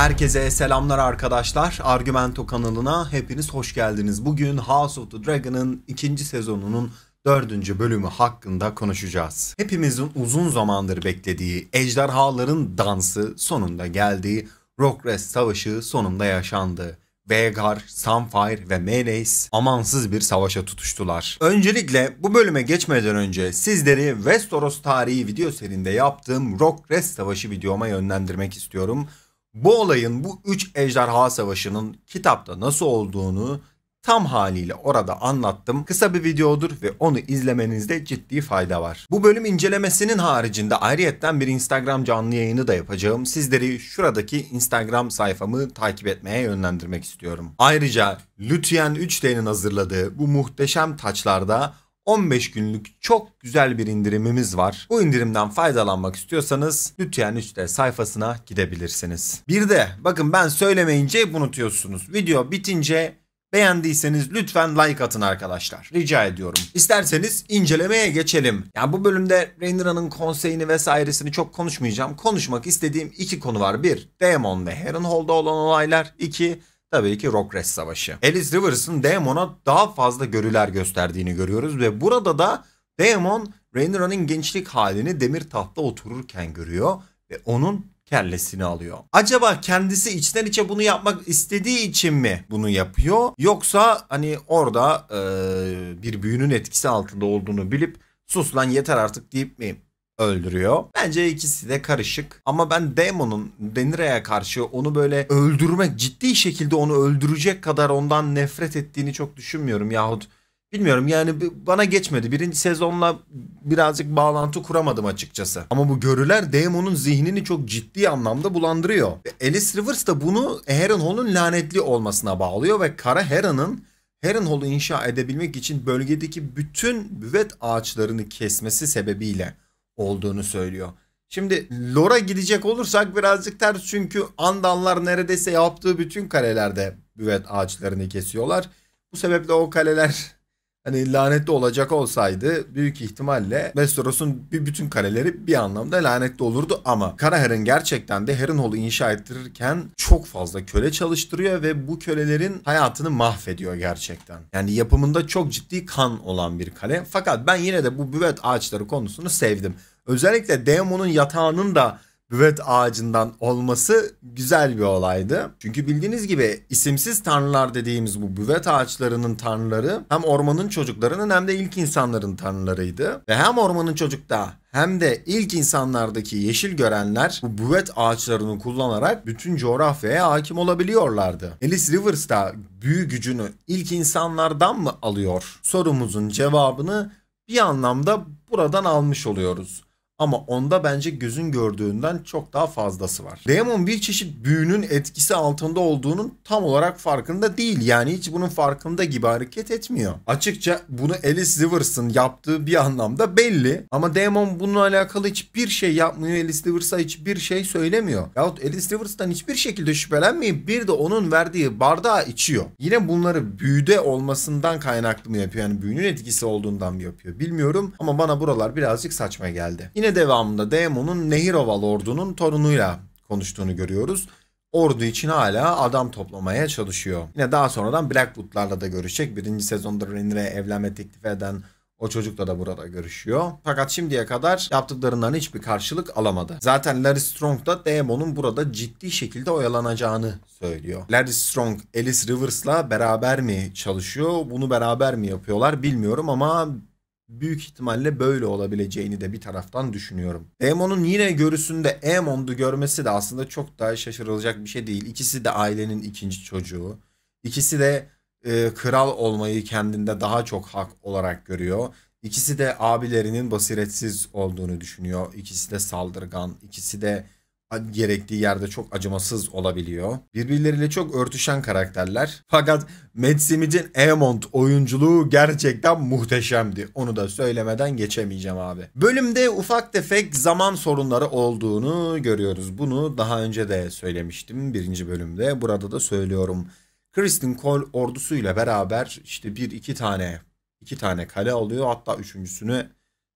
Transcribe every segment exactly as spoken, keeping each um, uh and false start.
Herkese selamlar arkadaşlar. Argumento kanalına hepiniz hoş geldiniz. Bugün House of the Dragon'ın ikinci sezonunun dördüncü bölümü hakkında konuşacağız. Hepimizin uzun zamandır beklediği ejderhaların dansı sonunda geldi. Rook's Rest savaşı sonunda yaşandı. Vhagar, Sunfyre ve Meleys amansız bir savaşa tutuştular. Öncelikle bu bölüme geçmeden önce sizleri Westeros tarihi video serinde yaptığım Rook's Rest savaşı videoma yönlendirmek istiyorum. Bu olayın, bu üç ejderha savaşının kitapta nasıl olduğunu tam haliyle orada anlattım. Kısa bir videodur ve onu izlemenizde ciddi fayda var. Bu bölüm incelemesinin haricinde ayrıyetten bir Instagram canlı yayını da yapacağım. Sizleri şuradaki Instagram sayfamı takip etmeye yönlendirmek istiyorum. Ayrıca Lütyen üç D'nin hazırladığı bu muhteşem taçlarda on beş günlük çok güzel bir indirimimiz var. Bu indirimden faydalanmak istiyorsanız Lütyen üç D sayfasına gidebilirsiniz. Bir de bakın, ben söylemeyince unutuyorsunuz. Video bitince beğendiyseniz lütfen like atın arkadaşlar. Rica ediyorum. İsterseniz incelemeye geçelim. Yani bu bölümde Rhaenyra'nın konseyini vesairesini çok konuşmayacağım. Konuşmak istediğim iki konu var. Bir, Daemon ve Harrenhal'da olan olaylar. İki, tabii ki Rook's Rest savaşı. Alice Rivers'ın Daemon'a daha fazla görüler gösterdiğini görüyoruz ve burada da Daemon Rhaenyra'nın gençlik halini demir tahta otururken görüyor ve onun kellesini alıyor. Acaba kendisi içten içe bunu yapmak istediği için mi bunu yapıyor? Yoksa hani orada ee, bir büyünün etkisi altında olduğunu bilip sus lan yeter artık deyip mi öldürüyor? Bence ikisi de karışık. Ama ben Daemon'un Rhaenyra'ya karşı onu böyle öldürmek, ciddi şekilde onu öldürecek kadar ondan nefret ettiğini çok düşünmüyorum. Yahut bilmiyorum yani, bana geçmedi. Birinci sezonla birazcık bağlantı kuramadım açıkçası. Ama bu görüler Daemon'un zihnini çok ciddi anlamda bulandırıyor. Ve Alice Rivers da bunu Harrenhal'ın lanetli olmasına bağlıyor ve Kara Hera'nın Harrenhal'ı inşa edebilmek için bölgedeki bütün büvet ağaçlarını kesmesi sebebiyle olduğunu söylüyor. Şimdi Lora gidecek olursak birazcık ters, çünkü Andallar neredeyse yaptığı bütün kalelerde büvet ağaçlarını kesiyorlar. Bu sebeple o kaleler hani lanetli olacak olsaydı büyük ihtimalle Westeros'un bütün kaleleri bir anlamda lanetli olurdu. Ama Karaher'in gerçekten de Harrenhal'ı inşa ettirirken çok fazla köle çalıştırıyor ve bu kölelerin hayatını mahvediyor gerçekten. Yani yapımında çok ciddi kan olan bir kale. Fakat ben yine de bu büvet ağaçları konusunu sevdim. Özellikle Daemon'un yatağının da büvet ağacından olması güzel bir olaydı. Çünkü bildiğiniz gibi isimsiz tanrılar dediğimiz bu büvet ağaçlarının tanrıları hem ormanın çocuklarının hem de ilk insanların tanrılarıydı. Ve hem ormanın çocukta hem de ilk insanlardaki yeşil görenler bu büvet ağaçlarını kullanarak bütün coğrafyaya hakim olabiliyorlardı. Alice Rivers da büyü gücünü ilk insanlardan mı alıyor? Sorumuzun cevabını bir anlamda buradan almış oluyoruz. Ama onda bence gözün gördüğünden çok daha fazlası var. Daemon bir çeşit büyünün etkisi altında olduğunun tam olarak farkında değil. Yani hiç bunun farkında gibi hareket etmiyor. Açıkça bunu Alice Rivers'ın yaptığı bir anlamda belli. Ama Daemon bununla alakalı hiçbir şey yapmıyor. Alice Rivers'a hiçbir şey söylemiyor. Yahut Alice Rivers'tan hiçbir şekilde şüphelenmeyip bir de onun verdiği bardağı içiyor. Yine bunları büyüde olmasından kaynaklı mı yapıyor? Yani büyünün etkisi olduğundan mı yapıyor? Bilmiyorum ama bana buralar birazcık saçma geldi. Yine devamında Daemon'un Nehiroval ordunun torunuyla konuştuğunu görüyoruz. Ordu için hala adam toplamaya çalışıyor. Yine daha sonradan Blackwood'larla da görüşecek. Birinci sezonda Rhaenyra'ya evlenme teklif eden o çocukla da burada görüşüyor. Fakat şimdiye kadar yaptıklarından hiçbir karşılık alamadı. Zaten Larry Strong da Daemon'un burada ciddi şekilde oyalanacağını söylüyor. Larry Strong Alice Rivers'la beraber mi çalışıyor? Bunu beraber mi yapıyorlar bilmiyorum ama büyük ihtimalle böyle olabileceğini de bir taraftan düşünüyorum. Daemon'un yine görüsünde Aemond'u görmesi de aslında çok daha şaşırılacak bir şey değil. İkisi de ailenin ikinci çocuğu. İkisi de e, kral olmayı kendinde daha çok hak olarak görüyor. İkisi de abilerinin basiretsiz olduğunu düşünüyor. İkisi de saldırgan. İkisi de gerektiği yerde çok acımasız olabiliyor. Birbirleriyle çok örtüşen karakterler. Fakat Matt Smith'in Aemond oyunculuğu gerçekten muhteşemdi. Onu da söylemeden geçemeyeceğim abi. Bölümde ufak tefek zaman sorunları olduğunu görüyoruz. Bunu daha önce de söylemiştim birinci bölümde. Burada da söylüyorum. Criston Cole ordusuyla beraber işte bir iki tane iki tane kale alıyor. Hatta üçüncüsüne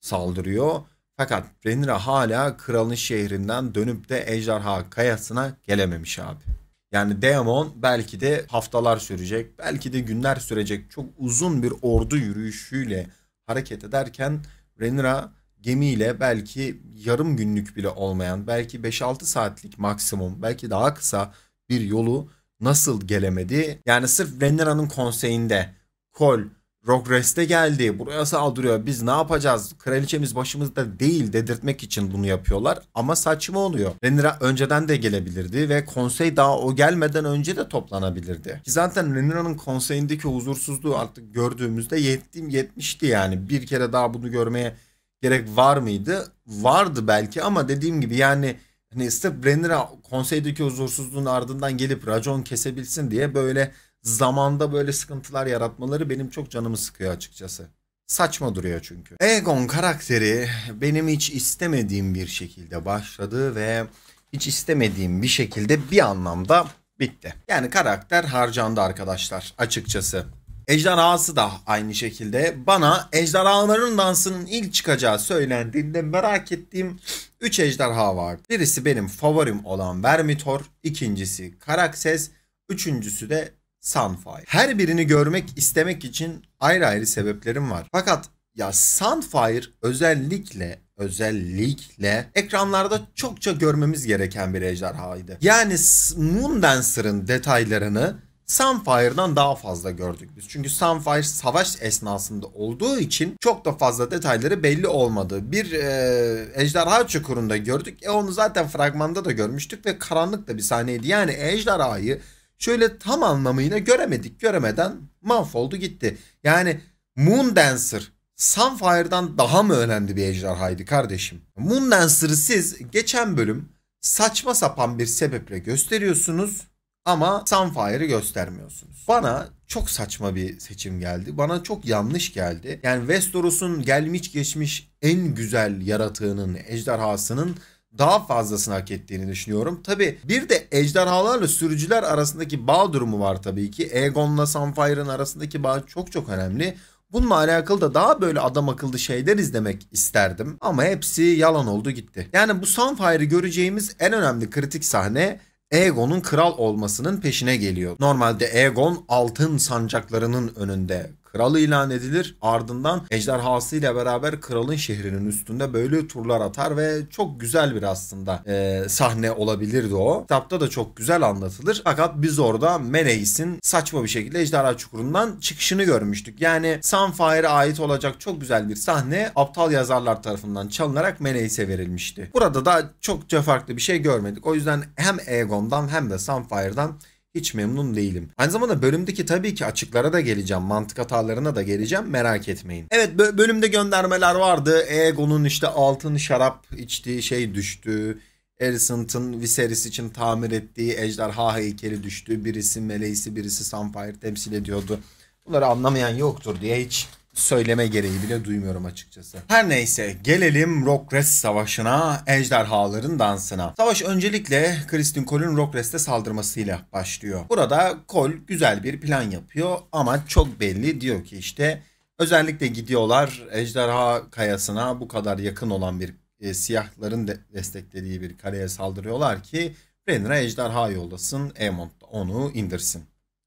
saldırıyor. Fakat Rhaenyra hala kralın şehrinden dönüp de ejderha kayasına gelememiş abi. Yani Daemon belki de haftalar sürecek, belki de günler sürecek çok uzun bir ordu yürüyüşüyle hareket ederken Rhaenyra gemiyle belki yarım günlük bile olmayan, belki beş altı saatlik maksimum, belki daha kısa bir yolu nasıl gelemedi? Yani sırf Rhaenyra'nın konseyinde Cole Rook's Rest'e geldi, buraya saldırıyor, biz ne yapacağız, kraliçemiz başımızda değil dedirtmek için bunu yapıyorlar ama saçma oluyor. Rhaenyra önceden de gelebilirdi ve konsey daha o gelmeden önce de toplanabilirdi. Ki zaten Rhaenyra'nın konseyindeki huzursuzluğu artık gördüğümüzde yettim yetmişti yani. Bir kere daha bunu görmeye gerek var mıydı? Vardı belki ama dediğim gibi yani hani sırf Rhaenyra konseydeki huzursuzluğun ardından gelip racon kesebilsin diye böyle zamanda böyle sıkıntılar yaratmaları benim çok canımı sıkıyor açıkçası. Saçma duruyor çünkü. Aegon karakteri benim hiç istemediğim bir şekilde başladı ve hiç istemediğim bir şekilde bir anlamda bitti. Yani karakter harcandı arkadaşlar açıkçası. Ejderhası da aynı şekilde. Bana ejderhaların dansının ilk çıkacağı söylendiğinde merak ettiğim üç ejderha vardı. Birisi benim favorim olan Vermitor, ikincisi Karakses, üçüncüsü de Sunfyre. Her birini görmek istemek için ayrı ayrı sebeplerim var. Fakat ya Sunfyre özellikle özellikle ekranlarda çokça görmemiz gereken bir ejderhaydı. Yani Moon Dancer'ın detaylarını Sunfire'dan daha fazla gördük biz. Çünkü Sunfyre savaş esnasında olduğu için çok da fazla detayları belli olmadı. Bir e, ejderha çukurunda gördük. E onu zaten fragmanda da görmüştük ve karanlık da bir sahneydi. Yani ejderhayı şöyle tam anlamıyla göremedik. Göremeden mahvoldu gitti. Yani Moon Dancer Sunfire'dan daha mı önemli bir ejderhaydı kardeşim? Moon Dancer'ı siz geçen bölüm saçma sapan bir sebeple gösteriyorsunuz. Ama Sunfire'ı göstermiyorsunuz. Bana çok saçma bir seçim geldi. Bana çok yanlış geldi. Yani Westeros'un gelmiş geçmiş en güzel yaratığının, ejderhasının daha fazlasını hak ettiğini düşünüyorum. Tabi bir de ejderhalarla sürücüler arasındaki bağ durumu var tabii ki. Aegon'la Sunfire'ın arasındaki bağ çok çok önemli. Bununla alakalı da daha böyle adam akıllı şeyler izlemek isterdim. Ama hepsi yalan oldu gitti. Yani bu Sunfire'ı göreceğimiz en önemli kritik sahne Aegon'un kral olmasının peşine geliyor. Normalde Aegon altın sancaklarının önünde kral ilan edilir. Ardından ejderhasıyla beraber kralın şehrinin üstünde böyle turlar atar ve çok güzel bir aslında e, sahne olabilirdi o. Kitapta da çok güzel anlatılır. Fakat biz orada Meleys'in saçma bir şekilde ejderha çukurundan çıkışını görmüştük. Yani Sunfire'a ait olacak çok güzel bir sahne aptal yazarlar tarafından çalınarak Meleys'e verilmişti. Burada da çokça farklı bir şey görmedik. O yüzden hem Aegon'dan hem de Sunfire'dan hiç memnun değilim. Aynı zamanda bölümdeki tabii ki açıklara da geleceğim. Mantık hatalarına da geleceğim. Merak etmeyin. Evet, bölümde göndermeler vardı. Aegon'un işte altın şarap içtiği şey düştü. Alicent'ın Viserys için tamir ettiği ejderha heykeli düştü. Birisi Meleys'i, birisi Sunfyre temsil ediyordu. Bunları anlamayan yoktur diye hiç söyleme gereği bile duymuyorum açıkçası. Her neyse, gelelim Rook's Rest savaşına, ejderhaların dansına. Savaş öncelikle Criston Cole'un Rook's Rest'e saldırmasıyla başlıyor. Burada Cole güzel bir plan yapıyor ama çok belli, diyor ki işte özellikle gidiyorlar ejderha kayasına bu kadar yakın olan bir e, siyahların de desteklediği bir kaleye saldırıyorlar ki Rhaenyra ejderha yollasın, Aemond da onu indirsin.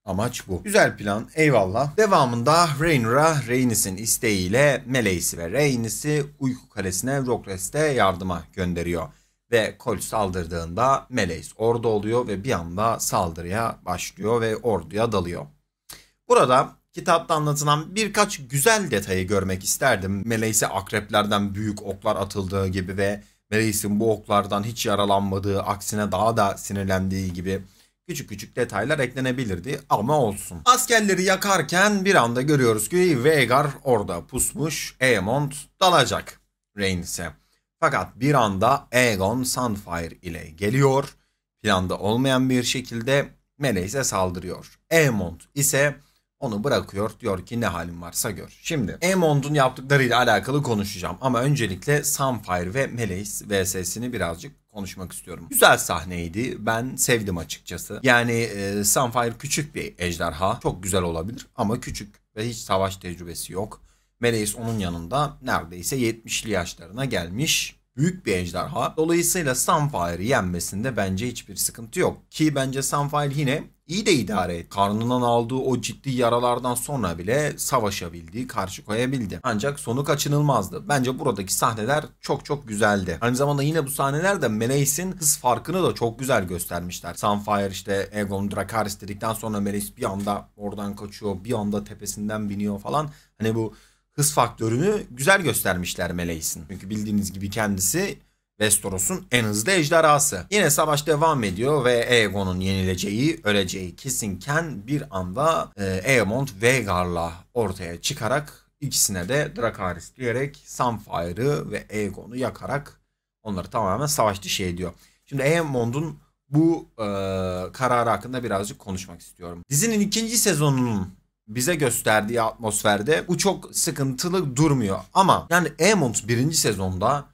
Amaç bu. Güzel plan, eyvallah. Devamında Rhaenyra, Rhaenys'in isteğiyle Meleys'i ve Reynis'i Uyku Kalesi'ne Rook's Rest'e yardıma gönderiyor. Ve Cole saldırdığında Meleys orada oluyor ve bir anda saldırıya başlıyor ve orduya dalıyor. Burada kitapta anlatılan birkaç güzel detayı görmek isterdim. Meleys'e akreplerden büyük oklar atıldığı gibi ve Meleys'in bu oklardan hiç yaralanmadığı, aksine daha da sinirlendiği gibi küçük küçük detaylar eklenebilirdi ama olsun. Askerleri yakarken bir anda görüyoruz ki Vhagar orada pusmuş. Aemond dalacak Rhainis'e. Fakat bir anda Aegon Sunfyre ile geliyor. Planda olmayan bir şekilde Meleys'e saldırıyor. Aemond ise onu bırakıyor. Diyor ki ne halin varsa gör. Şimdi Aemond'un yaptıklarıyla alakalı konuşacağım. Ama öncelikle Sunfyre ve Meleys vs'sini birazcık konuşmak istiyorum. Güzel sahneydi. Ben sevdim açıkçası. Yani e, Sunfyre küçük bir ejderha. Çok güzel olabilir ama küçük ve hiç savaş tecrübesi yok. Meleys onun yanında neredeyse yetmişli yaşlarına gelmiş büyük bir ejderha. Dolayısıyla Sunfyre'ı yenmesinde bence hiçbir sıkıntı yok. Ki bence Sunfyre yine iyi de idare etti. Karnından aldığı o ciddi yaralardan sonra bile savaşabildi, karşı koyabildi. Ancak sonu kaçınılmazdı. Bence buradaki sahneler çok çok güzeldi. Aynı zamanda yine bu sahnelerde Meleys'in hız farkını da çok güzel göstermişler. Sunfyre işte Aegon Targaryen dedikten sonra Meleys bir anda oradan kaçıyor, bir anda tepesinden biniyor falan. Hani bu hız faktörünü güzel göstermişler Meleys'in. Çünkü bildiğiniz gibi kendisi Westeros'un en hızlı ejderhası. Yine savaş devam ediyor ve Aegon'un yenileceği, öleceği kesinken bir anda e, Aemond Vhagar'la ortaya çıkarak ikisine de Dracarys diyerek Sunfyre'ı ve Aegon'u yakarak onları tamamen savaş dışı ediyor. Şimdi Aemond'un bu e, kararı hakkında birazcık konuşmak istiyorum. Dizinin ikinci sezonunun bize gösterdiği atmosferde bu çok sıkıntılı durmuyor. Ama yani Aemond birinci sezonda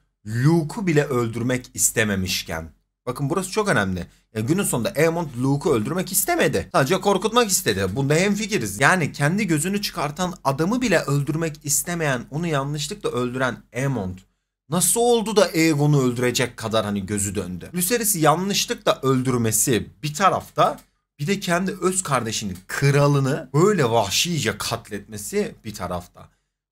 Luke'u bile öldürmek istememişken, bakın burası çok önemli. Yani günün sonunda Aemond Luke'u öldürmek istemedi. Sadece korkutmak istedi. Bunda hemfikiriz. Yani kendi gözünü çıkartan adamı bile öldürmek istemeyen, onu yanlışlıkla öldüren Aemond nasıl oldu da Aegon'u öldürecek kadar hani gözü döndü? Viserys'i yanlışlıkla öldürmesi bir tarafta, bir de kendi öz kardeşinin kralını böyle vahşice katletmesi bir tarafta.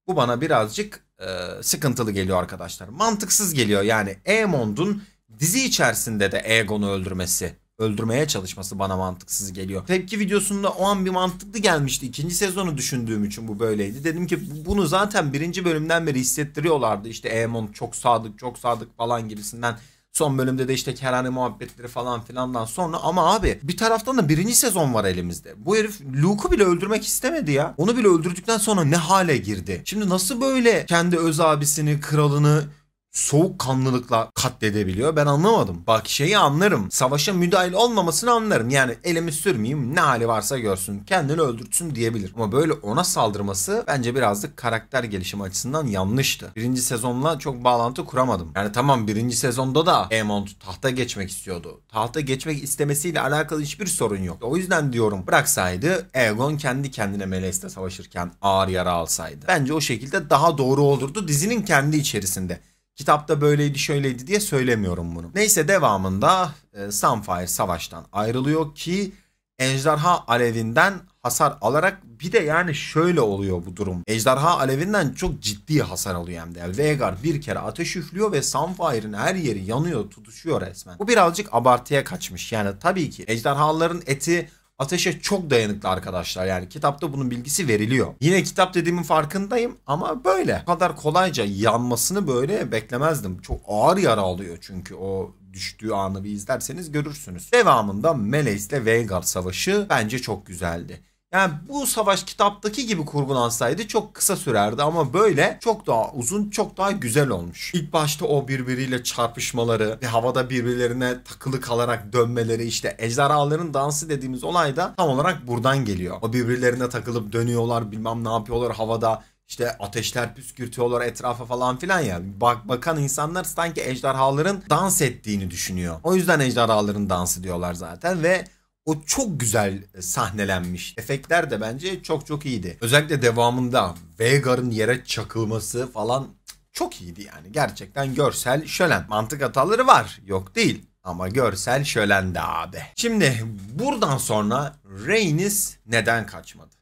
Bu bana birazcık e, sıkıntılı geliyor arkadaşlar. Mantıksız geliyor yani. Aemond'un dizi içerisinde de Aegon'u öldürmesi, öldürmeye çalışması bana mantıksız geliyor. Tepki videosunda o an bir mantıklı gelmişti. İkinci sezonu düşündüğüm için bu böyleydi. Dedim ki bunu zaten birinci bölümden beri hissettiriyorlardı. İşte Aemond çok sadık, çok sadık falan gibisinden. Son bölümde de işte kerane muhabbetleri falan filandan sonra. Ama abi bir taraftan da birinci sezon var elimizde. Bu herif Luke'u bile öldürmek istemedi ya. Onu bile öldürdükten sonra ne hale girdi? Şimdi nasıl böyle kendi öz abisini, kralını soğukkanlılıkla katledebiliyor? Ben anlamadım. Bak şeyi anlarım. Savaşa müdahil olmamasını anlarım. Yani elimi sürmeyeyim, ne hali varsa görsün, kendini öldürtsün diyebilir. Ama böyle ona saldırması bence birazcık karakter gelişimi açısından yanlıştı. Birinci sezonla çok bağlantı kuramadım. Yani tamam, birinci sezonda da Aemond tahta geçmek istiyordu. Tahta geçmek istemesiyle alakalı hiçbir sorun yok. O yüzden diyorum, bıraksaydı Aegon kendi kendine Meleys'le savaşırken ağır yara alsaydı. Bence o şekilde daha doğru olurdu dizinin kendi içerisinde. Kitapta böyleydi şöyleydi diye söylemiyorum bunu. Neyse, devamında e, Sunfyre savaştan ayrılıyor ki ejderha alevinden hasar alarak, bir de yani şöyle oluyor bu durum. Ejderha alevinden çok ciddi hasar alıyor hem de. Vhagar bir kere ateş üflüyor ve Sunfire'ın her yeri yanıyor, tutuşuyor resmen. Bu birazcık abartıya kaçmış. Yani tabii ki ejderhaların eti ateşe çok dayanıklı arkadaşlar. Yani kitapta bunun bilgisi veriliyor. Yine kitap dediğimin farkındayım ama böyle. Bu kadar kolayca yanmasını böyle beklemezdim. Çok ağır yara alıyor çünkü, o düştüğü anı bir izlerseniz görürsünüz. Devamında Meleys ile Vhagar savaşı bence çok güzeldi. Yani bu savaş kitaptaki gibi kurgulansaydı çok kısa sürerdi ama böyle çok daha uzun, çok daha güzel olmuş. İlk başta o birbiriyle çarpışmaları ve havada birbirlerine takılı kalarak dönmeleri, işte ejderhaların dansı dediğimiz olay da tam olarak buradan geliyor. O birbirlerine takılıp dönüyorlar, bilmem ne yapıyorlar havada, işte ateşler püskürtüyorlar etrafa falan filan ya. Bak, bakan insanlar sanki ejderhaların dans ettiğini düşünüyor. O yüzden ejderhaların dansı diyorlar zaten ve o çok güzel sahnelenmiş. Efektler de bence çok çok iyiydi. Özellikle devamında Vhagar'ın yere çakılması falan çok iyiydi yani. Gerçekten görsel şölen. Mantık hataları var, yok değil. Ama görsel şölen de abi. Şimdi buradan sonra Rhaenys neden kaçmadı?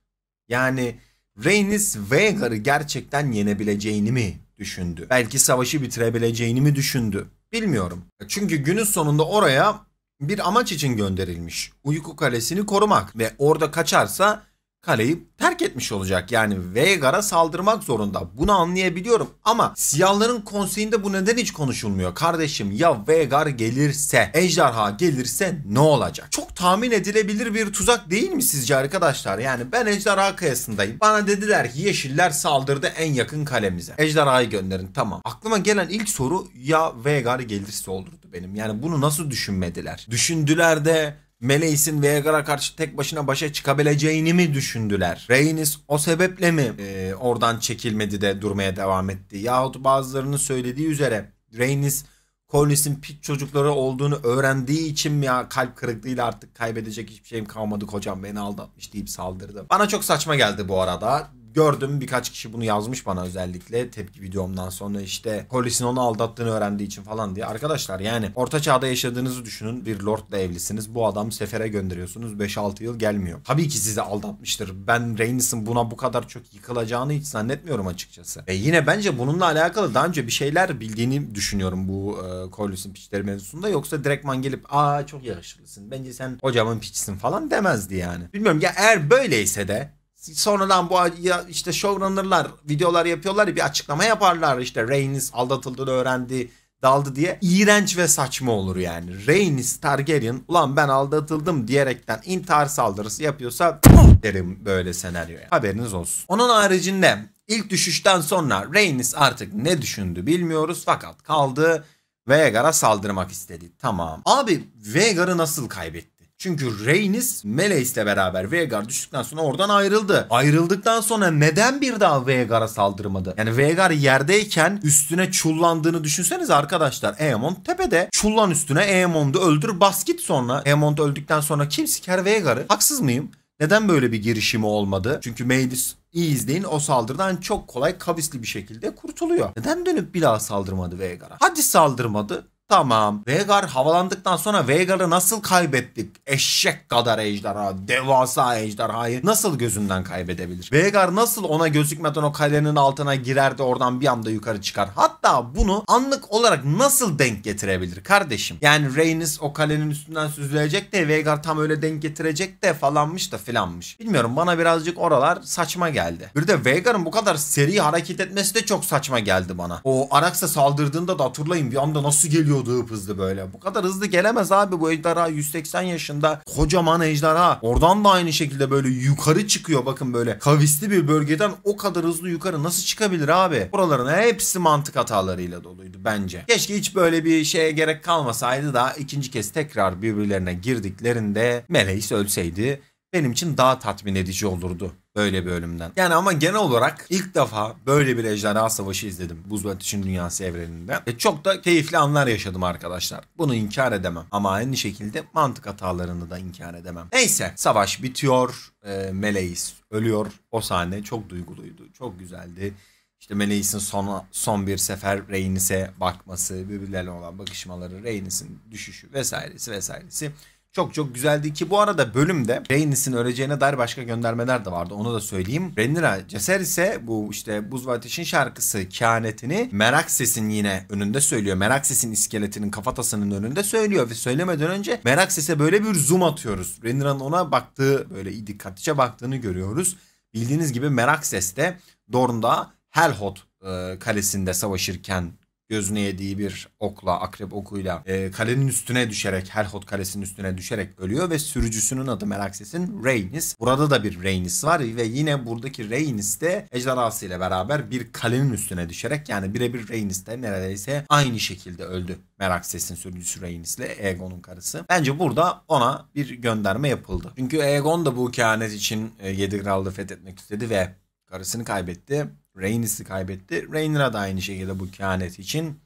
Yani Rhaenys Vhagar'ı gerçekten yenebileceğini mi düşündü? Belki savaşı bitirebileceğini mi düşündü? Bilmiyorum. Çünkü günün sonunda oraya bir amaç için gönderilmiş. Uyku Kalesi'ni korumak ve orada kaçarsa kaleyi terk etmiş olacak. Yani Vhagar'a saldırmak zorunda. Bunu anlayabiliyorum ama siyahların konseyinde bu neden hiç konuşulmuyor? Kardeşim ya Vhagar gelirse, ejderha gelirse ne olacak? Çok tahmin edilebilir bir tuzak değil mi sizce arkadaşlar? Yani ben ejderha kıyasındayım. Bana dediler ki yeşiller saldırdı en yakın kalemize, ejderhayı gönderin, tamam. Aklıma gelen ilk soru ya Vhagar gelirse olurdu benim. Yani bunu nasıl düşünmediler? Düşündüler de Meleys'in Vhagar'a karşı tek başına başa çıkabileceğini mi düşündüler? Rhaenys o sebeple mi e, oradan çekilmedi de durmaya devam etti? Yahut bazılarının söylediği üzere Rhaenys Corlys'in pit çocukları olduğunu öğrendiği için mi ya kalp kırıklığıyla artık kaybedecek hiçbir şeyim kalmadı, kocam beni aldatmış deyip saldırdı. Bana çok saçma geldi bu arada. gördüm. Birkaç kişi bunu yazmış bana özellikle tepki videomdan sonra, işte Khaleesi'nin onu aldattığını öğrendiği için falan diye. Arkadaşlar yani orta çağda yaşadığınızı düşünün. Bir lordla evlisiniz. Bu adam sefere gönderiyorsunuz. beş altı yıl gelmiyor. Tabii ki sizi aldatmıştır. Ben Rhaenys'in buna bu kadar çok yıkılacağını hiç zannetmiyorum açıkçası. E yine bence bununla alakalı daha önce bir şeyler bildiğini düşünüyorum bu e, Khaleesi'nin piçleri mevzusunda. Yoksa direktman gelip aa çok yakışıklısın, bence sen hocamın piçsin falan demezdi yani. Bilmiyorum ya, eğer böyleyse de sonradan bu ya işte showrunner'lar videolar yapıyorlar, bir açıklama yaparlar işte Rhaenys aldatıldığını öğrendi, daldı diye. İğrenç ve saçma olur yani. Rhaenys Targaryen ulan ben aldatıldım diyerekten intihar saldırısı yapıyorsa derim böyle senaryoya. Haberiniz olsun. Onun haricinde ilk düşüşten sonra Rhaenys artık ne düşündü bilmiyoruz, fakat kaldı Vhagar'a saldırmak istedi. Tamam. Abi Vhagar'ı nasıl kaybetti? Çünkü Rhaenys Meleys'le beraber Vhagar düştükten sonra oradan ayrıldı. Ayrıldıktan sonra neden bir daha Vhagar'a saldırmadı? Yani Vhagar yerdeyken üstüne çullandığını düşünseniz arkadaşlar. Aemond tepede. Çullan üstüne, Aemond'u öldür, bas git sonra. Aemond öldükten sonra kim siker Vhagar'ı? Haksız mıyım? Neden böyle bir girişimi olmadı? Çünkü Meleys, iyi izleyin, o saldırıdan çok kolay kavisli bir şekilde kurtuluyor. Neden dönüp bir daha saldırmadı Vhagar'a? Hadi saldırmadı. Tamam. Vhagar havalandıktan sonra Vhagar'ı nasıl kaybettik? Eşek kadar ejderha, devasa ejderhayı nasıl gözünden kaybedebilir? Vhagar nasıl ona gözükmeden o kalenin altına girerdi, oradan bir anda yukarı çıkar? Hatta bunu anlık olarak nasıl denk getirebilir kardeşim? Yani Rhaenys o kalenin üstünden süzülecek de Vhagar tam öyle denk getirecek de falanmış da filanmış. Bilmiyorum, bana birazcık oralar saçma geldi. Bir de Vhagar'ın bu kadar seri hareket etmesi de çok saçma geldi bana. O Arax'a saldırdığında da hatırlayın, bir anda nasıl geliyor? Hızlı böyle. Bu kadar hızlı gelemez abi bu ejderha. yüz seksen yaşında kocaman ejderha. Oradan da aynı şekilde böyle yukarı çıkıyor. Bakın böyle kavisli bir bölgeden o kadar hızlı yukarı nasıl çıkabilir abi? Buraların hepsi mantık hatalarıyla doluydu bence. Keşke hiç böyle bir şeye gerek kalmasaydı da ikinci kez tekrar birbirlerine girdiklerinde Meleys ölseydi benim için daha tatmin edici olurdu böyle bir ölümden. Yani ama genel olarak ilk defa böyle bir ejderha savaşı izledim Buz ve Ateş'in Dünyası evreninde. E çok da keyifli anlar yaşadım arkadaşlar. Bunu inkar edemem. Ama aynı şekilde mantık hatalarını da inkar edemem. Neyse, savaş bitiyor. E, Meleys ölüyor. O sahne çok duyguluydu. Çok güzeldi. İşte Meleys'in son, son bir sefer Rhaenys'e bakması, birbirlerine olan bakışmaları, Rhaenys'in düşüşü vesairesi vesairesi. Çok çok güzeldi ki bu arada bölümde Rhaenys'in öleceğine dair başka göndermeler de vardı. Onu da söyleyeyim. Rhaenyra Ceser ise bu işte Buz ve Ateş'in şarkısı kehanetini Merakses'in yine önünde söylüyor. Merakses'in iskeletinin kafatasının önünde söylüyor ve söylemeden önce Merakses'e böyle bir zoom atıyoruz. Rhaenyra'nın ona baktığı, böyle dikkatlice baktığını görüyoruz. Bildiğiniz gibi Merakses de Dorne'da Helhot e, kalesinde savaşırken gözüne yediği bir okla, akrep okuyla e, kalenin üstüne düşerek, Helhot kalesinin üstüne düşerek ölüyor ve sürücüsünün adı Merakses'in Rhaenys. Burada da bir Rhaenys var ve yine buradaki Rhaenys de ejderhası ile beraber bir kalenin üstüne düşerek, yani birebir Rhaenys de neredeyse aynı şekilde öldü. Merakses'in sürücüsü Rhaenys ile Aegon'un karısı. Bence burada ona bir gönderme yapıldı. Çünkü Aegon da bu kehanet için e, yedi krallığı fethetmek istedi ve karısını kaybetti. Rhaenys'i kaybetti. Rhaenyra da aynı şekilde bu kehanet için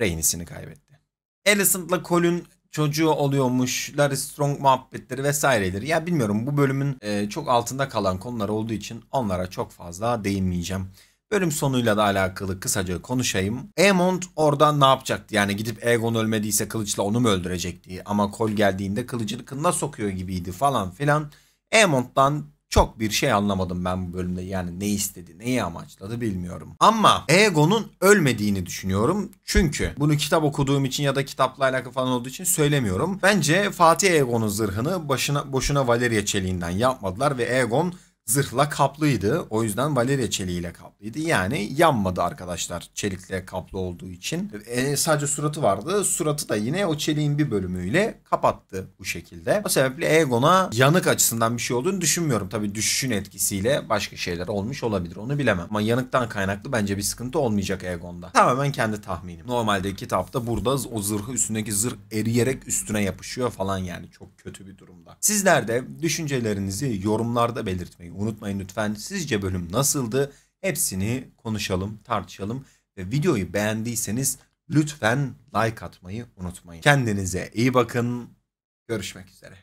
Rhaenys'ini kaybetti. Alicent'la Cole'ün çocuğu oluyormuş. Larry Strong muhabbetleri vesaireleri. Ya bilmiyorum, bu bölümün e, çok altında kalan konular olduğu için onlara çok fazla değinmeyeceğim. Bölüm sonuyla da alakalı kısaca konuşayım. Aemond oradan ne yapacaktı? Yani gidip Aegon ölmediyse kılıçla onu mu öldürecekti? Ama Cole geldiğinde kılıcını kınına sokuyor gibiydi falan filan. Aemond'dan çok bir şey anlamadım ben bu bölümde. Yani ne istedi, neyi amaçladı bilmiyorum. Ama Aegon'un ölmediğini düşünüyorum. Çünkü bunu kitap okuduğum için ya da kitapla alakalı falan olduğu için söylemiyorum. Bence Fatih Aegon'un zırhını başına, boşuna Valeria çeliğinden yapmadılar ve Aegon zırhla kaplıydı. O yüzden Valeria çeliğiyle kaplıydı. Yani yanmadı arkadaşlar çelikle kaplı olduğu için. E, sadece suratı vardı. Suratı da yine o çeliğin bir bölümüyle kapattı bu şekilde. O sebeple Aegon'a yanık açısından bir şey olduğunu düşünmüyorum. Tabii düşüşün etkisiyle başka şeyler olmuş olabilir. Onu bilemem. Ama yanıktan kaynaklı bence bir sıkıntı olmayacak Aegon'da. Tamamen kendi tahminim. Normalde kitapta burada o zırhı, üstündeki zırh eriyerek üstüne yapışıyor falan, yani çok kötü bir durumda. Sizler de düşüncelerinizi yorumlarda belirtmeyi unutmayın lütfen. Sizce bölüm nasıldı? Hepsini konuşalım, tartışalım ve videoyu beğendiyseniz lütfen like atmayı unutmayın. Kendinize iyi bakın. Görüşmek üzere.